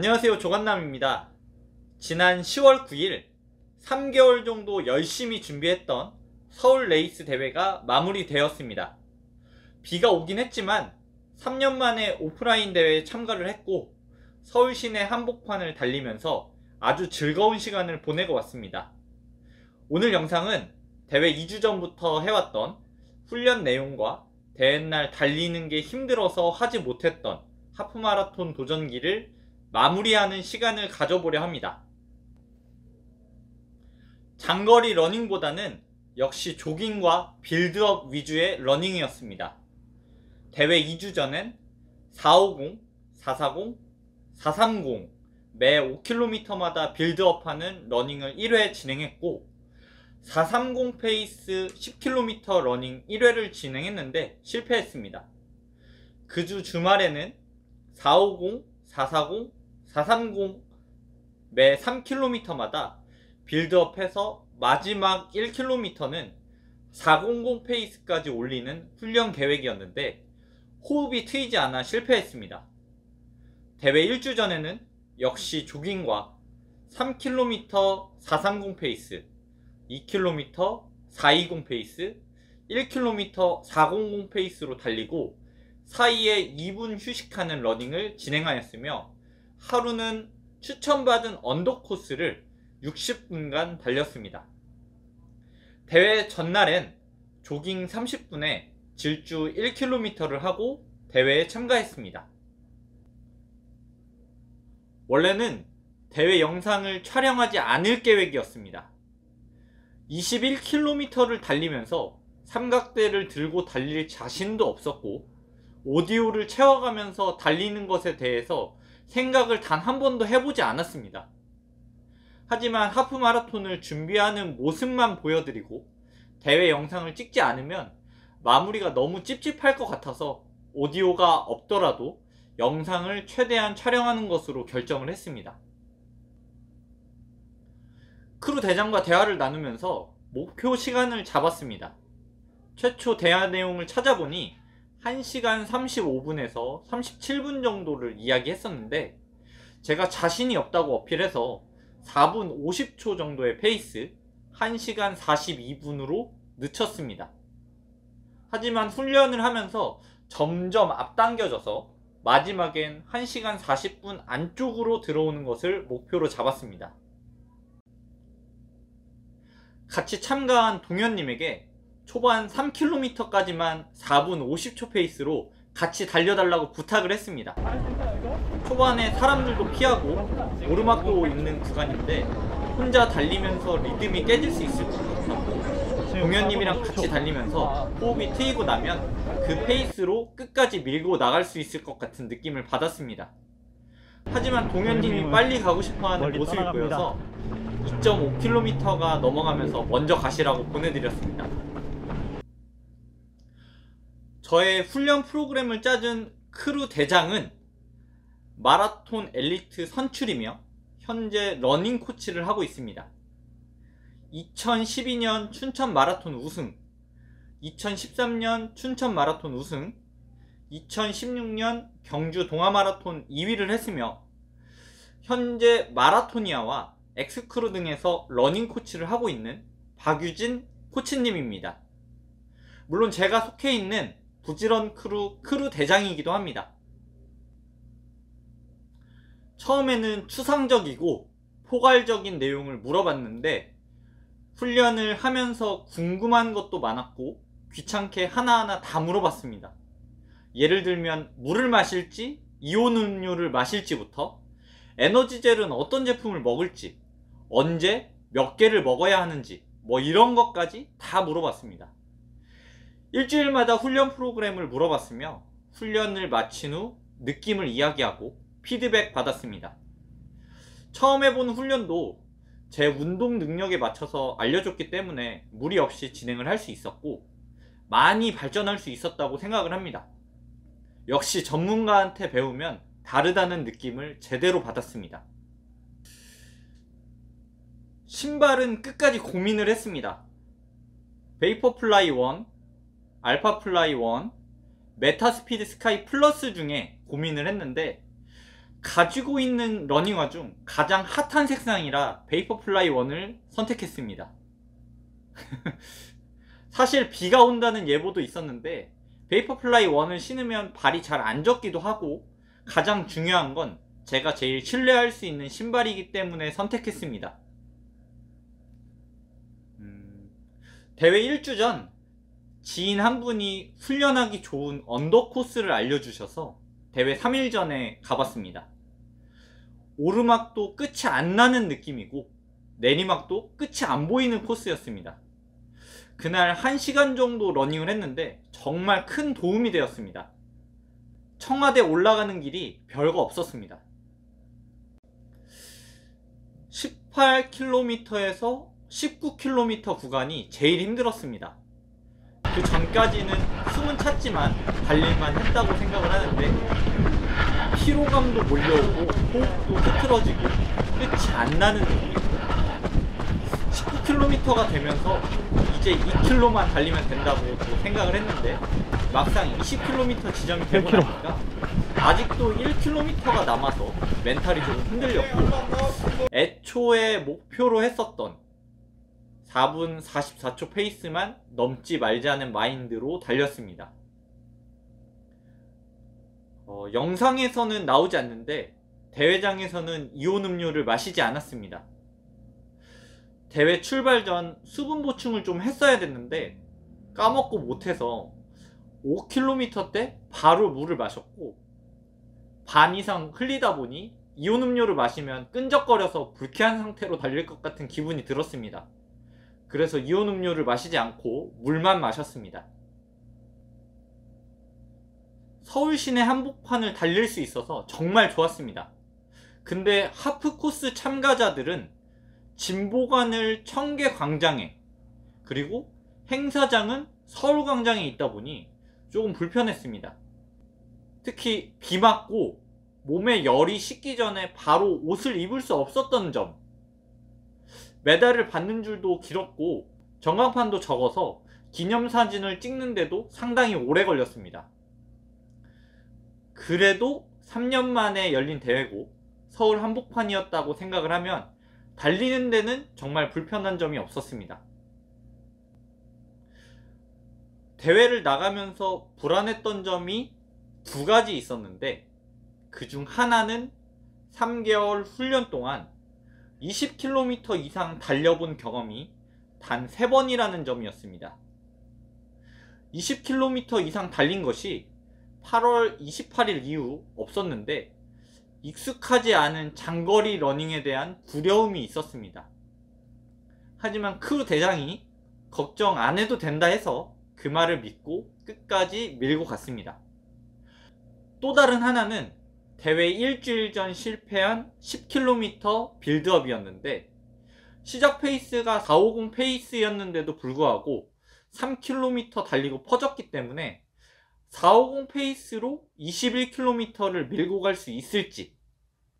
안녕하세요, 조간남입니다. 지난 10월 9일 3개월 정도 열심히 준비했던 서울 레이스 대회가 마무리되었습니다. 비가 오긴 했지만 3년 만에 오프라인 대회에 참가를 했고 서울 시내 한복판을 달리면서 아주 즐거운 시간을 보내고 왔습니다. 오늘 영상은 대회 2주 전부터 해왔던 훈련 내용과 대회날 달리는 게 힘들어서 하지 못했던 하프마라톤 도전기를 마무리하는 시간을 가져보려 합니다. 장거리 러닝보다는 역시 조깅과 빌드업 위주의 러닝이었습니다. 대회 2주 전엔 450, 440, 430 매 5km마다 빌드업하는 러닝을 1회 진행했고 430 페이스 10km 러닝 1회를 진행했는데 실패했습니다. 그 주 주말에는 450, 440, 430 매 3km마다 빌드업해서 마지막 1km는 400 페이스까지 올리는 훈련 계획이었는데 호흡이 트이지 않아 실패했습니다. 대회 1주 전에는 역시 조깅과 3km 430 페이스, 2km 420 페이스, 1km 400 페이스로 달리고 사이에 2분 휴식하는 러닝을 진행하였으며 하루는 추천받은 언덕 코스를 60분간 달렸습니다. 대회 전날엔 조깅 30분에 질주 1km를 하고 대회에 참가했습니다. 원래는 대회 영상을 촬영하지 않을 계획이었습니다. 21km를 달리면서 삼각대를 들고 달릴 자신도 없었고 오디오를 채워가면서 달리는 것에 대해서 생각을 단 한 번도 해보지 않았습니다. 하지만 하프마라톤을 준비하는 모습만 보여드리고 대회 영상을 찍지 않으면 마무리가 너무 찝찝할 것 같아서 오디오가 없더라도 영상을 최대한 촬영하는 것으로 결정을 했습니다. 크루 대장과 대화를 나누면서 목표 시간을 잡았습니다. 최초 대화 내용을 찾아보니 1시간 35분에서 37분 정도를 이야기했었는데 제가 자신이 없다고 어필해서 4분 50초 정도의 페이스 1시간 42분으로 늦췄습니다. 하지만 훈련을 하면서 점점 앞당겨져서 마지막엔 1시간 40분 안쪽으로 들어오는 것을 목표로 잡았습니다. 같이 참가한 동현님에게 초반 3km까지만 4분 50초 페이스로 같이 달려달라고 부탁을 했습니다. 초반에 사람들도 피하고 오르막도 있는 구간인데 혼자 달리면서 리듬이 깨질 수 있을 것 같았고 동현님이랑 같이 달리면서 호흡이 트이고 나면 그 페이스로 끝까지 밀고 나갈 수 있을 것 같은 느낌을 받았습니다. 하지만 동현님이 빨리 가고 싶어하는 모습이 보여서 2.5km가 넘어가면서 먼저 가시라고 보내드렸습니다. 저의 훈련 프로그램을 짜준 크루 대장은 마라톤 엘리트 선출이며 현재 러닝 코치를 하고 있습니다. 2012년 춘천 마라톤 우승, 2013년 춘천 마라톤 우승, 2016년 경주 동아마라톤 2위를 했으며 현재 마라토니아와 엑스크루 등에서 러닝 코치를 하고 있는 박유진 코치님입니다. 물론 제가 속해 있는 부지런 크루 대장이기도 합니다. 처음에는 추상적이고 포괄적인 내용을 물어봤는데 훈련을 하면서 궁금한 것도 많았고 귀찮게 하나하나 다 물어봤습니다. 예를 들면 물을 마실지 이온 음료를 마실지부터 에너지젤은 어떤 제품을 먹을지 언제 몇 개를 먹어야 하는지 뭐 이런 것까지 다 물어봤습니다. 일주일마다 훈련 프로그램을 물어봤으며 훈련을 마친 후 느낌을 이야기하고 피드백 받았습니다. 처음 해본 훈련도 제 운동 능력에 맞춰서 알려줬기 때문에 무리 없이 진행을 할 수 있었고 많이 발전할 수 있었다고 생각을 합니다. 역시 전문가한테 배우면 다르다는 느낌을 제대로 받았습니다. 신발은 끝까지 고민을 했습니다. 알파플라이1, 메타스피드 스카이 플러스 중에 고민을 했는데 가지고 있는 러닝화 중 가장 핫한 색상이라 베이퍼플라이1을 선택했습니다. 사실 비가 온다는 예보도 있었는데 베이퍼플라이1을 신으면 발이 잘 안 젖기도 하고 가장 중요한 건 제가 제일 신뢰할 수 있는 신발이기 때문에 선택했습니다. 대회 1주 전 지인 한 분이 훈련하기 좋은 언덕 코스를 알려주셔서 대회 3일 전에 가봤습니다. 오르막도 끝이 안 나는 느낌이고 내리막도 끝이 안 보이는 코스였습니다. 그날 1시간 정도 러닝을 했는데 정말 큰 도움이 되었습니다. 청와대 올라가는 길이 별거 없었습니다. 18km에서 19km 구간이 제일 힘들었습니다. 그 전까지는 숨은 찼지만 달릴만 했다고 생각을 하는데 피로감도 몰려오고 호흡도 흐트러지고 끝이 안 나는 느낌. 19km가 되면서 이제 2km만 달리면 된다고 생각을 했는데 막상 20km 지점이 되고 나니까 아직도 1km가 남아서 멘탈이 조금 흔들렸고 애초에 목표로 했었던 4분 44초 페이스만 넘지 말자는 마인드로 달렸습니다. 영상에서는 나오지 않는데 대회장에서는 이온 음료를 마시지 않았습니다. 대회 출발 전 수분 보충을 좀 했어야 됐는데 까먹고 못해서 5km 때 바로 물을 마셨고 반 이상 흘리다 보니 이온 음료를 마시면 끈적거려서 불쾌한 상태로 달릴 것 같은 기분이 들었습니다. 그래서 이온 음료를 마시지 않고 물만 마셨습니다. 서울 시내 한복판을 달릴 수 있어서 정말 좋았습니다. 근데 하프 코스 참가자들은 진보관을 청계광장에 그리고 행사장은 서울광장에 있다 보니 조금 불편했습니다. 특히 비 맞고 몸에 열이 식기 전에 바로 옷을 입을 수 없었던 점, 메달을 받는 줄도 길었고 전광판도 적어서 기념사진을 찍는데도 상당히 오래 걸렸습니다. 그래도 3년 만에 열린 대회고 서울 한복판이었다고 생각을 하면 달리는 데는 정말 불편한 점이 없었습니다. 대회를 나가면서 불안했던 점이 두 가지 있었는데 그중 하나는 3개월 훈련 동안 20km 이상 달려본 경험이 단 3번이라는 점이었습니다. 20km 이상 달린 것이 8월 28일 이후 없었는데 익숙하지 않은 장거리 러닝에 대한 두려움이 있었습니다. 하지만 크루 대장이 걱정 안 해도 된다 해서 그 말을 믿고 끝까지 밀고 갔습니다. 또 다른 하나는 대회 일주일 전 실패한 10km 빌드업이었는데 시작 페이스가 450 페이스였는데도 불구하고 3km 달리고 퍼졌기 때문에 450 페이스로 21km를 밀고 갈 수 있을지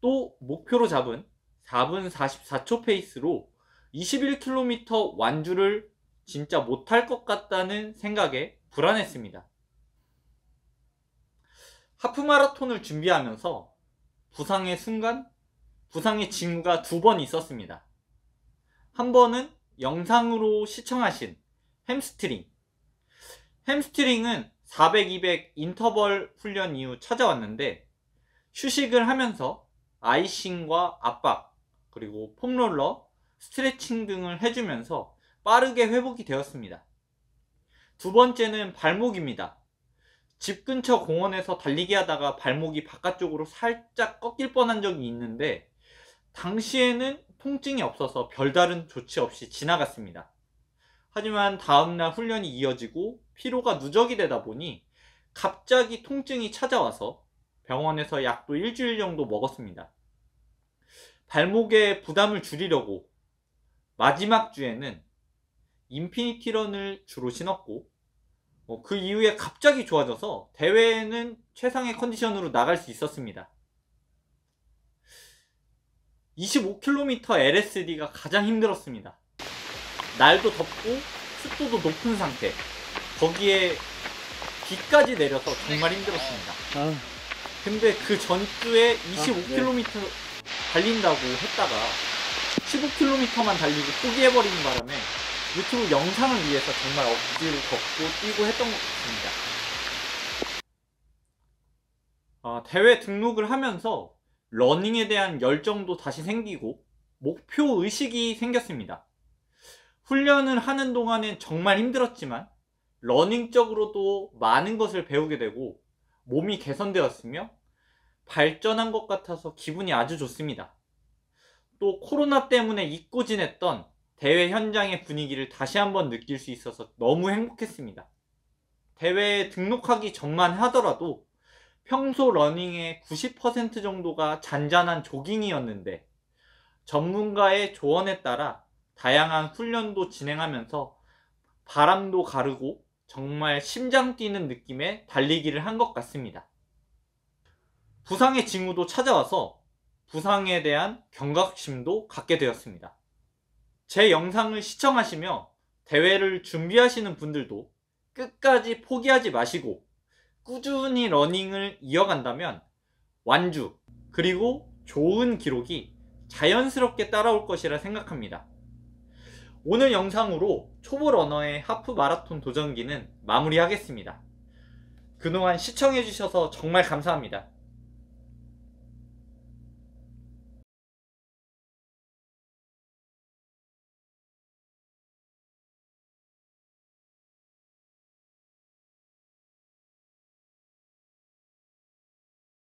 또 목표로 잡은 4분 44초 페이스로 21km 완주를 진짜 못할 것 같다는 생각에 불안했습니다. 하프마라톤을 준비하면서 부상의 순간, 부상의 징후가 2번 있었습니다. 한 번은 영상으로 시청하신 햄스트링. 햄스트링은 400, 200 인터벌 훈련 이후 찾아왔는데 휴식을 하면서 아이싱과 압박, 그리고 폼롤러, 스트레칭 등을 해주면서 빠르게 회복이 되었습니다. 두 번째는 발목입니다. 집 근처 공원에서 달리기 하다가 발목이 바깥쪽으로 살짝 꺾일 뻔한 적이 있는데 당시에는 통증이 없어서 별다른 조치 없이 지나갔습니다. 하지만 다음날 훈련이 이어지고 피로가 누적이 되다 보니 갑자기 통증이 찾아와서 병원에서 약도 일주일 정도 먹었습니다. 발목에 부담을 줄이려고 마지막 주에는 인피니티런을 주로 신었고 그 이후에 갑자기 좋아져서 대회에는 최상의 컨디션으로 나갈 수 있었습니다. 25km LSD가 가장 힘들었습니다. 날도 덥고 습도도 높은 상태 거기에 비까지 내려서 정말 힘들었습니다. 근데 그 전주에 25km 달린다고 했다가 15km만 달리고 포기해버리는 바람에 유튜브 영상을 위해서 정말 억지로 걷고 뛰고 했던 것 같습니다. 대회 등록을 하면서 러닝에 대한 열정도 다시 생기고 목표 의식이 생겼습니다. 훈련을 하는 동안엔 정말 힘들었지만 러닝적으로도 많은 것을 배우게 되고 몸이 개선되었으며 발전한 것 같아서 기분이 아주 좋습니다. 또 코로나 때문에 잊고 지냈던 대회 현장의 분위기를 다시 한번 느낄 수 있어서 너무 행복했습니다. 대회에 등록하기 전만 하더라도 평소 러닝의 90% 정도가 잔잔한 조깅이었는데 전문가의 조언에 따라 다양한 훈련도 진행하면서 바람도 가르고 정말 심장 뛰는 느낌의 달리기를 한 것 같습니다. 부상의 징후도 찾아와서 부상에 대한 경각심도 갖게 되었습니다. 제 영상을 시청하시며 대회를 준비하시는 분들도 끝까지 포기하지 마시고 꾸준히 러닝을 이어간다면 완주 그리고 좋은 기록이 자연스럽게 따라올 것이라 생각합니다. 오늘 영상으로 초보 러너의 하프 마라톤 도전기는 마무리하겠습니다. 그동안 시청해주셔서 정말 감사합니다.